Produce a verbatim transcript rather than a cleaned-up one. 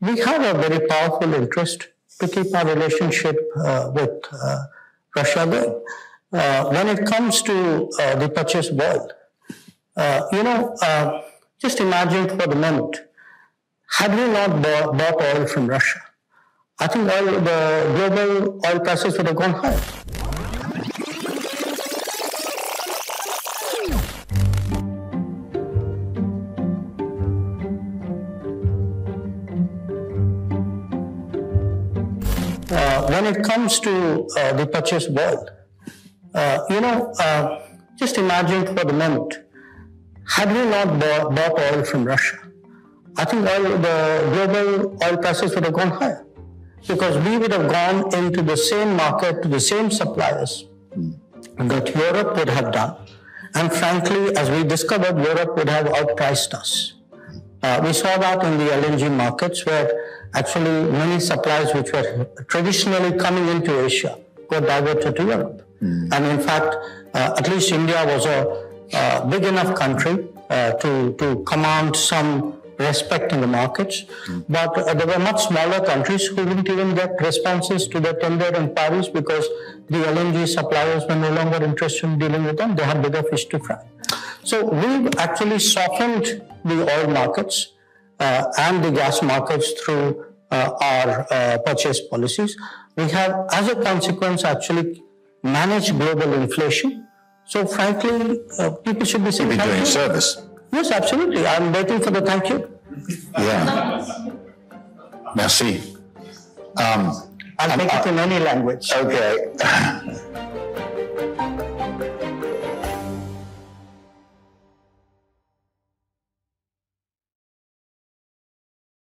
we have a very powerful interest to keep our relationship uh, with uh, Russia going. Uh, when it comes to uh, the purchase world, uh, you know, uh, just imagine for the moment, had we not bought, bought oil from Russia, I think all the global oil prices would have gone higher. Uh, when it comes to uh, the purchase world, uh, you know, uh, just imagine for the moment, had we not bought, bought oil from Russia, I think all the global oil prices would have gone higher, because we would have gone into the same market to the same suppliers that Europe would have done. And frankly, as we discovered, Europe would have outpriced us. Uh, we saw that in the L N G markets, where actually many supplies which were traditionally coming into Asia were diverted to Europe. Mm. And in fact, uh, at least India was a uh, big enough country uh, to, to command some respect in the markets, mm. but uh, there were much smaller countries who didn't even get responses to their tender inquiries because the L N G suppliers were no longer interested in dealing with them. They had bigger fish to fry. So we've actually softened the oil markets uh, and the gas markets through uh, our uh, purchase policies. We have, as a consequence, actually managed global inflation. So frankly, uh, people should be saying, doing service. Yes, absolutely. I'm waiting for the thank you. Yeah. Merci. Um, I'll make it in any language. Okay.